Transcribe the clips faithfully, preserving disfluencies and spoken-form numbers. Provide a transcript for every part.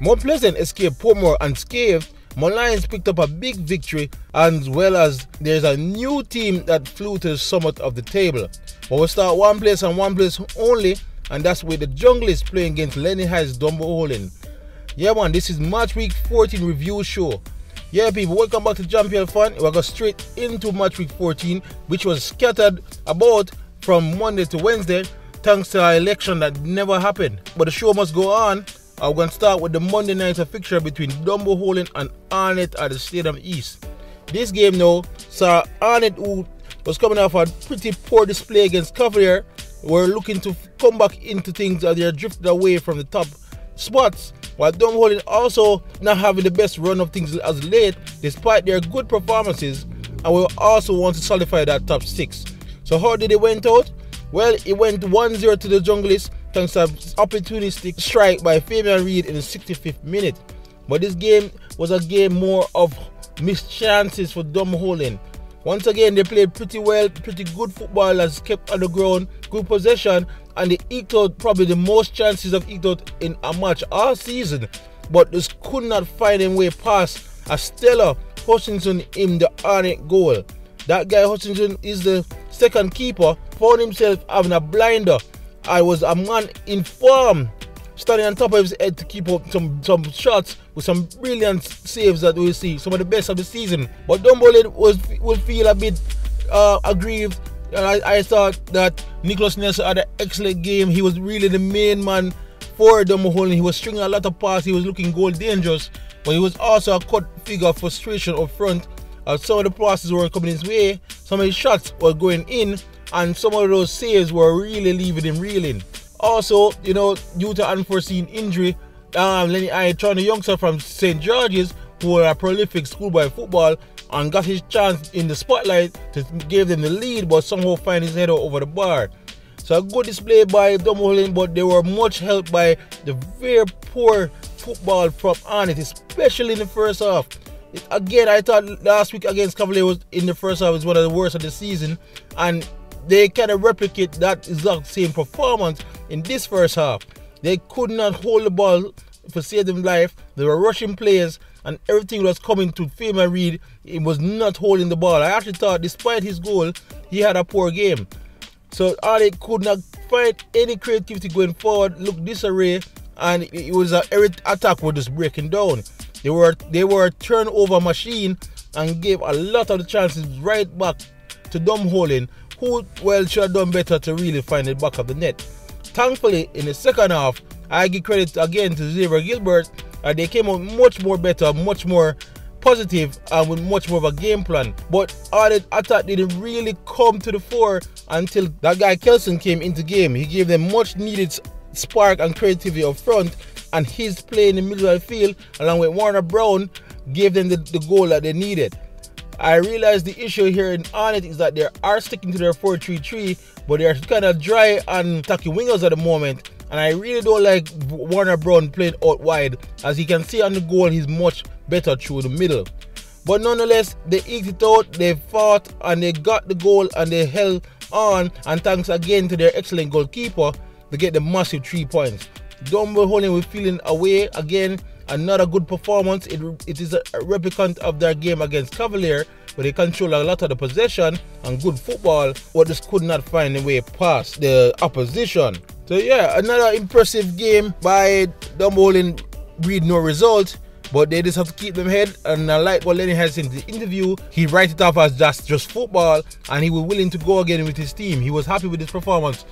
Mount Pleasant escaped Portmore unscathed. Molynes picked up a big victory, as well as there's a new team that flew to the summit of the table. But we'll start one place and one place only, and that's with the Junglies playing against Lenny Highs Dunbeholden. Yeah man, this is match week fourteen review show. Yeah people, welcome back to Jampiel Fan. We're going straight into match week fourteen, which was scattered about from Monday to Wednesday, thanks to an election that never happened. But the show must go on. I'm going to start with the Monday night fixture between Dunbeholden and Arnett at the Stadium East. This game now saw Arnett, who was coming off a pretty poor display against Cavalier, were looking to come back into things as they are drifted away from the top spots, while Dunbeholden also not having the best run of things as late despite their good performances, and we also want to solidify that top six. So how did it went out? Well, it went one zero to the Junglies, thanks to an opportunistic strike by Fabian Reid in the sixty-fifth minute. But this game was a game more of missed chances for Dunbeholden. Once again, they played pretty well, pretty good football, as kept on the ground, good possession, and they eked out probably the most chances of eked out in a match all season. But this could not find a way past a stellar Hutchinson in the Arnett goal. That guy Hutchinson is the second keeper, found himself having a blinder. I was a man in form, standing on top of his head to keep up some, some shots with some brilliant saves that we see, some of the best of the season. But Dunbeholden was will feel a bit uh, aggrieved. And I, I thought that Nicholas Nelson had an excellent game. He was really the main man for Dunbeholden. He was stringing a lot of passes. He was looking goal dangerous, but he was also a cut figure of frustration up front. Uh, some of the passes were coming his way, some of his shots were going in, and some of those saves were really leaving him reeling. Also, you know, due to unforeseen injury, um, Lenny Highs turned a youngster from St George's, who were a prolific schoolboy football, and got his chance in the spotlight to give them the lead, but somehow find his head over the bar. So a good display by Dunbeholden, but they were much helped by the very poor football from Arnett, especially in the first half. Again, I thought last week against Cavalier was in the first half was one of the worst of the season, and they kind of replicate that exact same performance in this first half. They could not hold the ball for saving life. They were rushing players, and everything was coming to Fabian Reid. He was not holding the ball. I actually thought, despite his goal, he had a poor game. So Arnett could not find any creativity going forward, looked disarray, and it was an attack was just breaking down. They were, they were a turnover machine and gave a lot of the chances right back to Dunbeholden, who well should have done better to really find the back of the net. Thankfully, in the second half, I give credit again to Xavier Gilbert. Uh, they came out much more better, much more positive, and with much more of a game plan. But Arnett attack didn't really come to the fore until that guy Kelson came into game. He gave them much needed spark and creativity up front, and his play in the middle of the field, along with Warner Brown, gave them the, the goal that they needed. I realize the issue here in Arnett is that they are sticking to their four three three, but they are kind of dry and attacking wingers at the moment, and I really don't like Warner Brown playing out wide. As you can see on the goal, he's much better through the middle. But nonetheless, they eked it out, they fought, and they got the goal, and they held on, and thanks again to their excellent goalkeeper, they get the massive three points. Dunbeholden were feeling away again. Another good performance. It, it is a replicant of their game against Cavalier, where they control a lot of the possession and good football, but just could not find a way past the opposition. So yeah, another impressive game by Dunbeholden. Read no result, but they just have to keep them head. And I like what Lenny has in the interview. He writes it off as just just football, and he was willing to go again with his team. He was happy with his performance.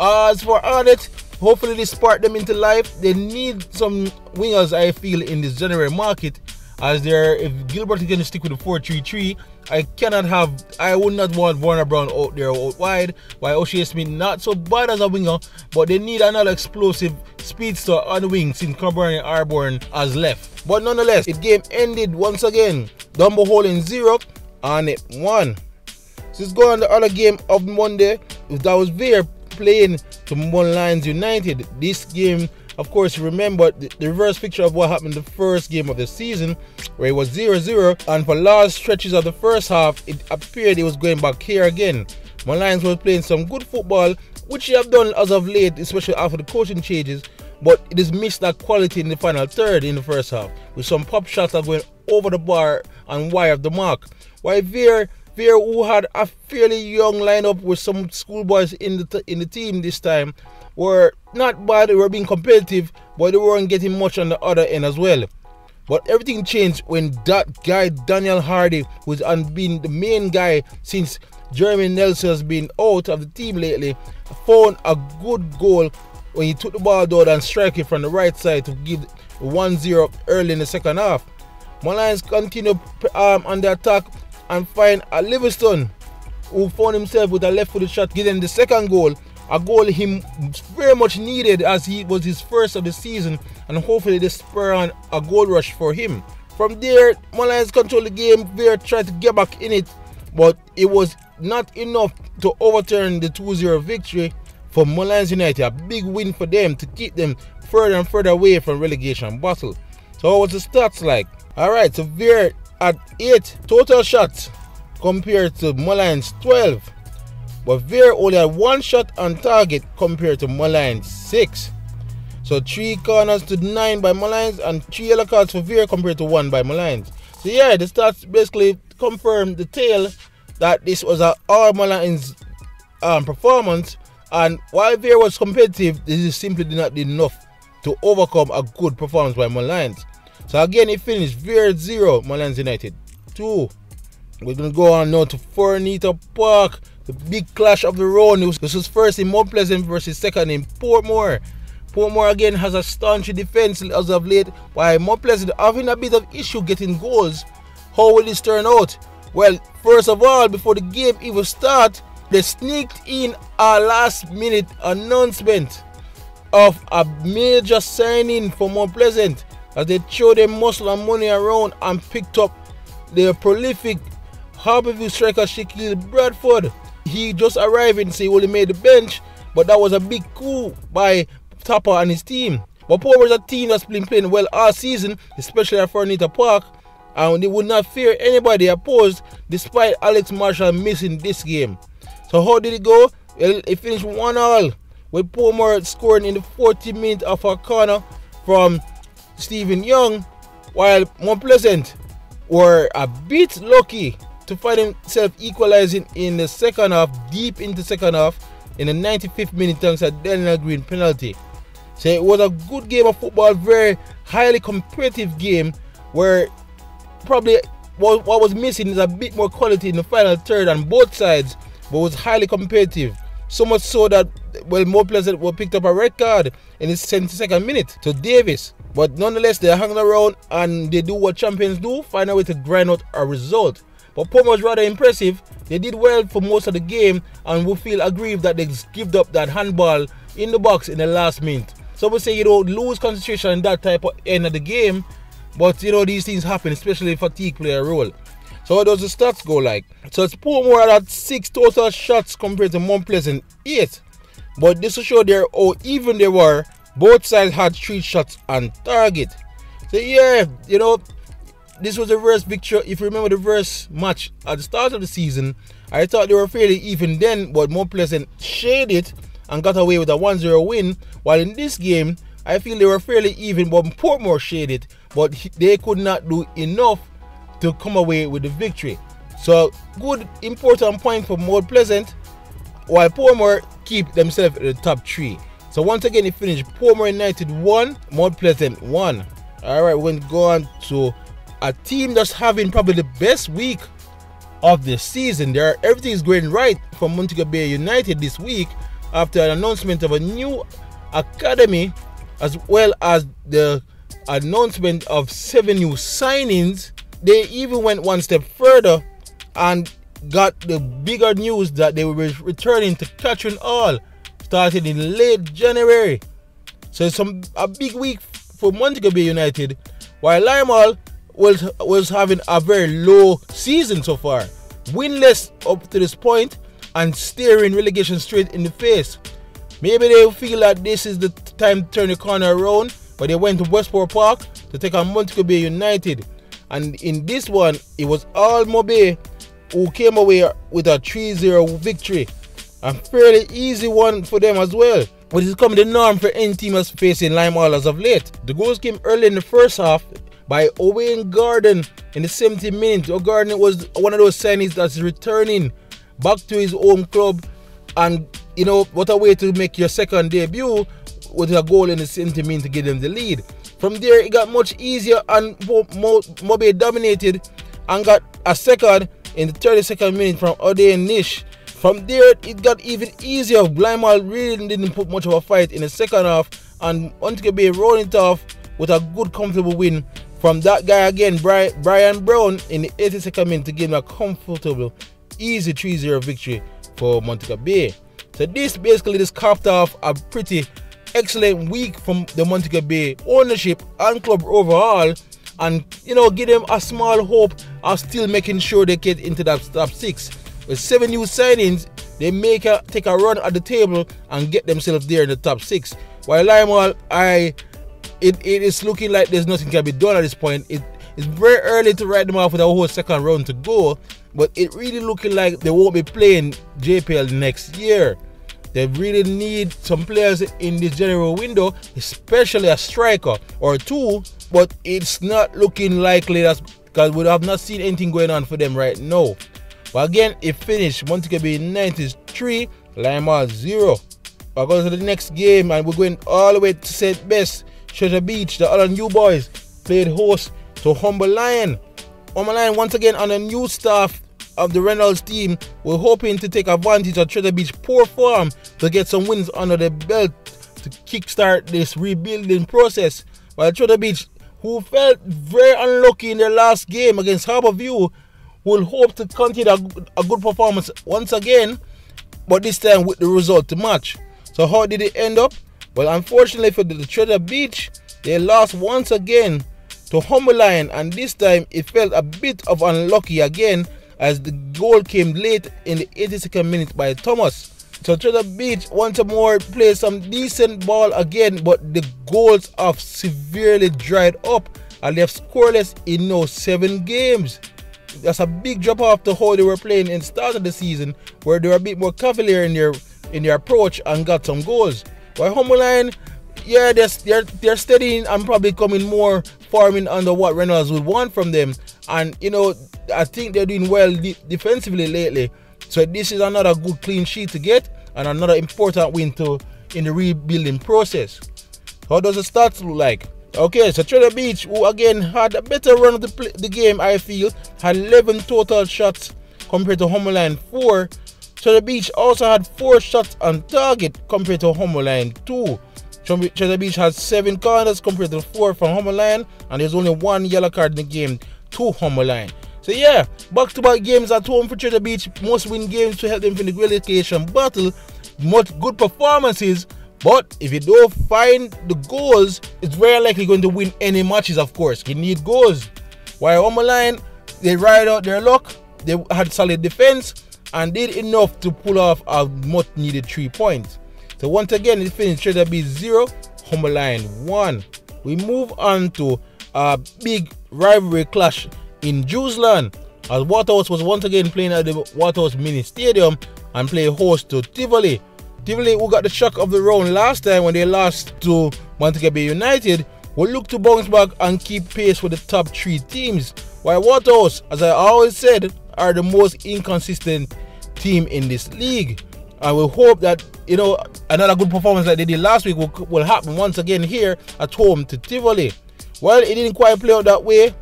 As for Arnett, hopefully they spark them into life. They need some wingers, I feel, in this January market, as they're, if Gilbert is going to stick with the four three three, I cannot have, I would not want Warner Brown out there out wide, while O'Shea Smith not so bad as a winger, but they need another explosive speedster on the wing since Coburn and Arborn has left. But nonetheless, the game ended once again, Dunbeholden zero, Arnett one. So let's go on the other game of Monday. If that was Vere playing to Molynes United. This game, of course, remember the, the reverse picture of what happened the first game of the season, where it was zero zero, and for large stretches of the first half, it appeared it was going back here again. Molynes was playing some good football, which they have done as of late, especially after the coaching changes, but it has missed that quality in the final third in the first half, with some pop shots that went over the bar and wide of the mark. While Vere, Vere who had a fairly young lineup with some schoolboys in the, in the team this time, were not bad, they were being competitive, but they weren't getting much on the other end as well. But everything changed when that guy Daniel Hardy, who's been the main guy since Jeremy Nelson has been out of the team lately, found a good goal when he took the ball down and strike it from the right side to give one zero early in the second half. Molynes continue um, on the attack and find a Livingston who found himself with a left-footed shot, giving him the second goal, a goal he very much needed as he was his first of the season, and hopefully this spur on a goal rush for him. From there, Molynes controlled the game. Vere tried to get back in it, but it was not enough to overturn the two zero victory for Molynes United. A big win for them to keep them further and further away from relegation battle. So what's the stats like? Alright, so Vere had eight total shots compared to Molynes twelve. But Vere only had one shot on target compared to Molynes six. So three corners to nine by Molynes and three yellow cards for Vere compared to one by Molynes. So yeah, the stats basically confirm the tale that this was an all Molynes um, performance, and while Vere was competitive, this simply did not do enough to overcome a good performance by Molynes. So again, it finished Vere zero, Molynes United two. We're going to go on now to Fornito Park. The big clash of the round. This was first in Mount Pleasant versus second in Portmore. Portmore again has a staunch defense as of late, while Mount Pleasant having a bit of issue getting goals. How will this turn out? Well, first of all, before the game even starts, they sneaked in a last minute announcement of a major signing for Mount Pleasant, as they threw their muscle and money around and picked up their prolific Harbour View striker Shaquille Bradford. He just arrived and say he only made the bench, but that was a big coup by Topper and his team. But Portmore is a team that's been playing well all season, especially at Fornito Park, and they would not fear anybody opposed despite Alex Marshall missing this game. So how did it go? It finished one all, with Portmore scoring in the fortieth minute of a corner from Stephen Young, while Mount Pleasant were a bit lucky to find himself equalizing in the second half, deep into second half, in the ninety-fifth minute thanks to Daniel Green penalty. So it was a good game of football, very highly competitive game, where probably what was missing is a bit more quality in the final third on both sides, but was highly competitive. So much so that, well, Mount Pleasant were picked up a red card in the seventy-second minute to Davis. But nonetheless, they're hanging around and they do what champions do, find a way to grind out a result. But Portmore was rather impressive. They did well for most of the game and will feel aggrieved that they gave up that handball in the box in the last minute. Some would say, you know, lose concentration in that type of end of the game, but you know, these things happen, especially fatigue play a role. So how does the stats go like? So it's Portmore had six total shots compared to Mount Pleasant eight. But this will show there how even they were. Both sides had three shots on target. So yeah, you know, this was the reverse picture. If you remember the reverse match at the start of the season, I thought they were fairly even then, but Mount Pleasant shaded it and got away with a one zero win. While in this game, I feel they were fairly even, but Portmore shaded it, but they could not do enough to come away with the victory. So good, important point for Mount Pleasant, while Portmore keep themselves in the top three. So once again, it finished Portmore United one, Mount Pleasant one. All right, we're going to go on to a team that's having probably the best week of the season. There, everything is going right for Montego Bay United this week after an announcement of a new academy, as well as the announcement of seven new signings. They even went one step further and got the bigger news that they were returning to Catherine Hall, started in late January. So it's some a big week for Montego Bay United, while Lime Hall Was, was having a very low season so far, winless up to this point and staring relegation straight in the face. Maybe they feel that this is the time to turn the corner around, but they went to Westport Park to take on Montego Bay United, and in this one it was all Mobay who came away with a three zero victory, a fairly easy one for them as well. which is coming the norm for any team that's facing Lime Hall as of late. The goals came early in the first half by Owen Garden in the seventieth minute. Owen Garden was one of those signings that's returning back to his home club, and you know what a way to make your second debut with a goal in the seventieth minute to give them the lead. From there, it got much easier and Mobe dominated and got a second in the thirty-second minute from Ode Nish. From there, it got even easier. Lime Hall really didn't put much of a fight in the second half, and Montego Bay rolled it off with a good, comfortable win from that guy again, Brian Brown, in the eighty-second minute to give him a comfortable, easy three zero victory for Montego Bay. So this basically just capped off a pretty excellent week from the Montego Bay ownership and club overall, and you know, give them a small hope of still making sure they get into that top six. With seven new signings, they make a take a run at the table and get themselves there in the top six. While Lime Hall, I it, it is looking like there's nothing can be done at this point. It it's very early to write them off with a whole second round to go, but it really looking like they won't be playing J P L next year. They really need some players in this general window, especially a striker or two, but it's not looking likely, that's because we have not seen anything going on for them right now. But again, it finished Montego Bay United three, Lime Hall zero. We're going to the next game, and we're going all the way to Saint Best, Treasure Beach. The other new boys played host to Humble Lion. Humble Lion once again on a new staff of the Reynolds team, we're hoping to take advantage of Treasure Beach's poor form to get some wins under the belt to kickstart this rebuilding process. While Treasure Beach, who felt very unlucky in their last game against Harbour View, will hope to continue a, a good performance once again, but this time with the result to match. So how did it end up? Well, unfortunately for the Treasure Beach, they lost once again to Humble Lion, and this time it felt a bit of unlucky again, as the goal came late in the eighty-second minute by Thomas. So Treasure Beach once more plays some decent ball again, but the goals have severely dried up and left scoreless in now seven games. That's a big drop off to how they were playing in the start of the season, where they were a bit more cavalier in their in their approach and got some goals. While Humble Lion, yeah, they're, they're, they're steadying and probably coming more farming under what Reynolds would want from them. And, you know, I think they're doing well de defensively lately. So this is another good clean sheet to get and another important win to, in the rebuilding process. How does the stats look like? Okay, so Treasure Beach, who again had a better run of the, play the game, I feel, had eleven total shots compared to Humble Lion four. Treasure Beach also had four shots on target compared to Humble Lion two. Treasure Beach had seven corners compared to four from Humble Lion, and there's only one yellow card in the game to Humble Lion. So yeah, back-to-back games at home for Treasure Beach, must win games to help them in the relegation battle, much good performances. But if you don't find the goals, it's very likely going to win any matches, of course. You need goals. While Humble Lion, they ride out their luck. They had solid defense and did enough to pull off a much-needed three points. So once again, it finished Treasure Beach zero, Humble Lion one. We move on to a big rivalry clash in Jewsland, as Waterhouse was once again playing at the Waterhouse Mini Stadium and play host to Tivoli. Tivoli, who got the shock of the round last time when they lost to Montego Bay United, will look to bounce back and keep pace with the top three teams. While Waterhouse, as I always said, are the most inconsistent team in this league. And we hope that, you know, another good performance like they did last week will, will happen once again here at home to Tivoli. Well, it didn't quite play out that way.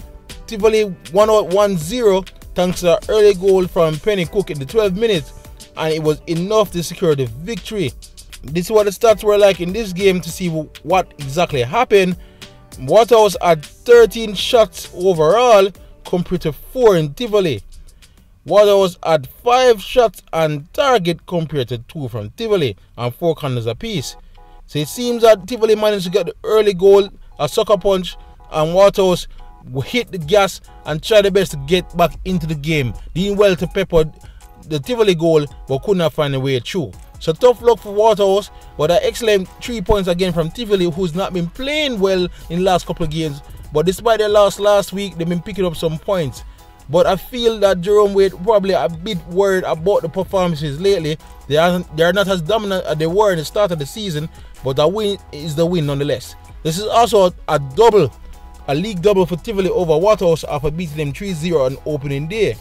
Tivoli won out one zero thanks to an early goal from Penny Cook in the twelfth minute, and it was enough to secure the victory. This is what the stats were like in this game to see what exactly happened. Waterhouse had thirteen shots overall compared to four in Tivoli. Waterhouse had five shots on target compared to two from Tivoli and four corners apiece. So it seems that Tivoli managed to get the early goal, a sucker punch, and Waterhouse hit the gas and tried their best to get back into the game, doing well to pepper the Tivoli goal, but could not find a way through. So tough luck for Waterhouse, but an excellent three points again from Tivoli, who's not been playing well in the last couple of games. But despite their loss last week, they've been picking up some points. But I feel that Jerome Wade probably a bit worried about the performances lately. They are, they are not as dominant as they were in the start of the season, but the win is the win nonetheless. This is also a, a double, a league double for Tivoli over Waterhouse after beating them three zero on opening day.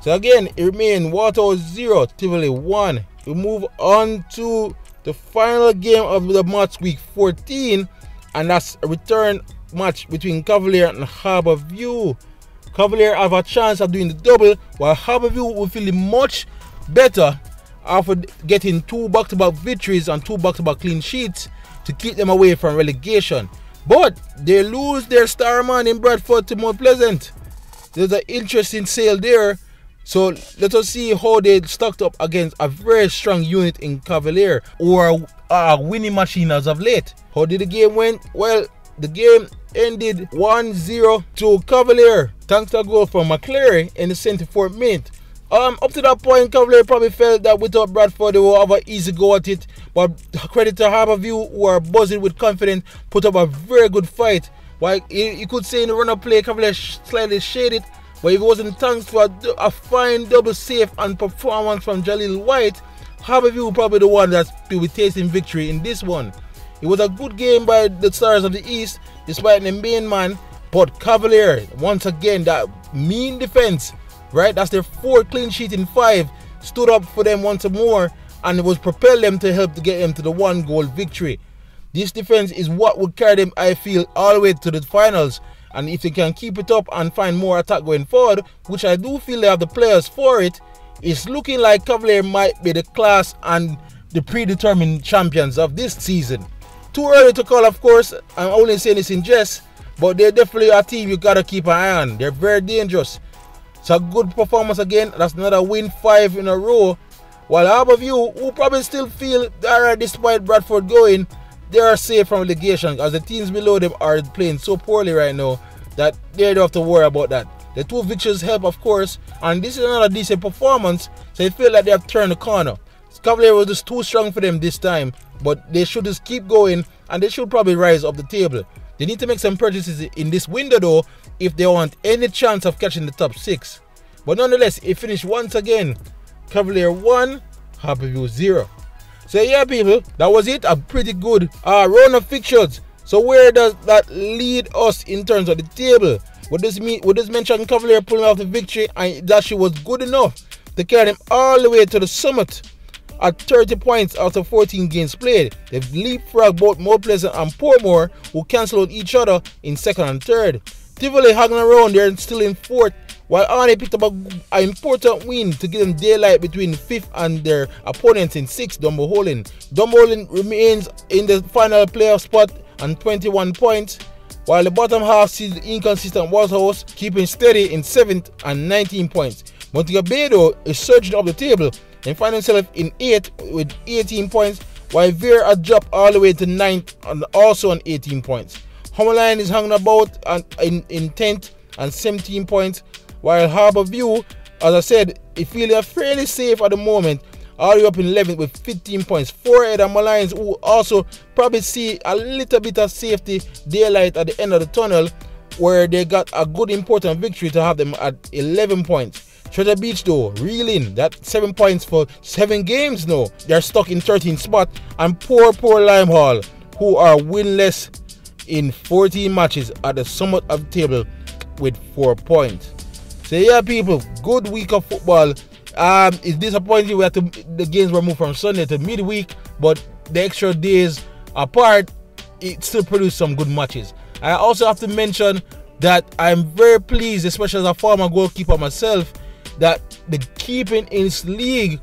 So again, it remains Waterhouse zero, Tivoli one. We move on to the final game of the match week fourteen, and that's a return match between Cavalier and Harbour View. Cavalier have a chance of doing the double, while Harbour View will feel much better after getting two back-to-back victories and two back-to-back clean sheets to keep them away from relegation. But they lose their star man in Bradford to Mount Pleasant. There's an interesting sale there. So let us see how they stacked up against a very strong unit in Cavalier, or a winning machine as of late. How did the game went? Well, the game ended one zero to Cavalier thanks to a goal from McCleary in the seventy-fourth minute. Um, up to that point, Cavalier probably felt that without Bradford they will have an easy go at it, but credit to Harbour View, who are buzzing with confidence, put up a very good fight. While you could say in the run-up play, Cavalier slightly shaded, but if it wasn't thanks to a, a fine double save and performance from Jaleel White, Harbour View probably the one that will be tasting victory in this one. It was a good game by the Stars of the East, despite the main man, but Cavalier, once again, that mean defense, right? That's their fourth clean sheet in five, stood up for them once more, and it was propelled them to help to get them to the one goal victory. This defense is what would carry them, I feel, all the way to the finals, and if they can keep it up and find more attack going forward, which I do feel they have the players for it, it's looking like Cavalier might be the class and the predetermined champions of this season. Too early to call, of course, I'm only saying this in jest, but they're definitely a team you gotta keep an eye on. They're very dangerous. It's a good performance again. That's another win, five in a row. While Harbour View, who probably still feel that despite Bradford going, they are safe from relegation, as the teams below them are playing so poorly right now that they don't have to worry about that. The two victories help, of course, and this is another decent performance, so they feel like they have turned the corner. Cavalier was just too strong for them this time, but they should just keep going and they should probably rise up the table. They need to make some purchases in this window though if they want any chance of catching the top six. But nonetheless, it finished once again. Cavalier one, Harbour View zero. So yeah people, that was it. A pretty good uh, round of fixtures. So where does that lead us in terms of the table? Would this mean, would this mention Cavalier pulling off the victory and that she was good enough to carry them all the way to the summit? At thirty points out of fourteen games played, they've leapfrogged both Mount Pleasant and Portmore, who cancel out each other in second and third. Tivoli hanging around, they're still in fourth, while Arnett picked up an important win to give them daylight between fifth and their opponents in sixth, Dunbeholden. Dunbeholden remains in the final playoff spot on twenty-one points, while the bottom half sees the inconsistent Waterhouse keeping steady in seventh and nineteen points. Montego Bay though is surging up the table and find himself in eighth with eighteen points, while Vere had dropped all the way to ninth and also on eighteen points. Humble Lion is hanging about and in, in tenth and seventeen points, while Harbour View, as I said, is feeling fairly safe at the moment, all the way up in eleventh with fifteen points. Four ahead of Molynes, who also probably see a little bit of safety daylight at the end of the tunnel, where they got a good important victory to have them at eleven points. Treasure Beach though, reeling, that seven points for seven games now. They're stuck in thirteenth spot, and poor, poor Lime Hall, who are winless in fourteen matches at the summit of the table with four points. So yeah people, good week of football. Um, it's disappointing we had to, the games were moved from Sunday to midweek, but the extra days apart, it still produced some good matches. I also have to mention that I'm very pleased, especially as a former goalkeeper myself, that the keeping in this league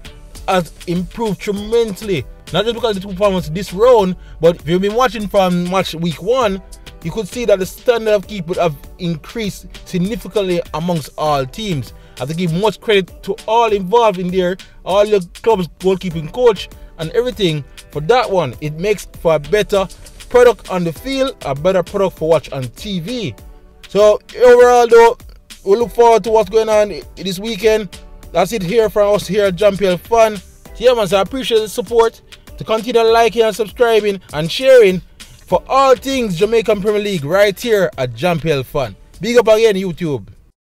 has improved tremendously. Not just because of the performance this round, but if you've been watching from match week one, you could see that the standard of keeping have increased significantly amongst all teams. I have to give much credit to all involved in there, all the club's goalkeeping coach and everything for that one. It makes for a better product on the field, a better product for watch on T V. So overall though, we look forward to what's going on this weekend. That's it here from us here at J P L Fan. Yeah man, so I appreciate the support. To continue liking and subscribing and sharing for all things Jamaican Premier League right here at J P L Fan. Big up again YouTube.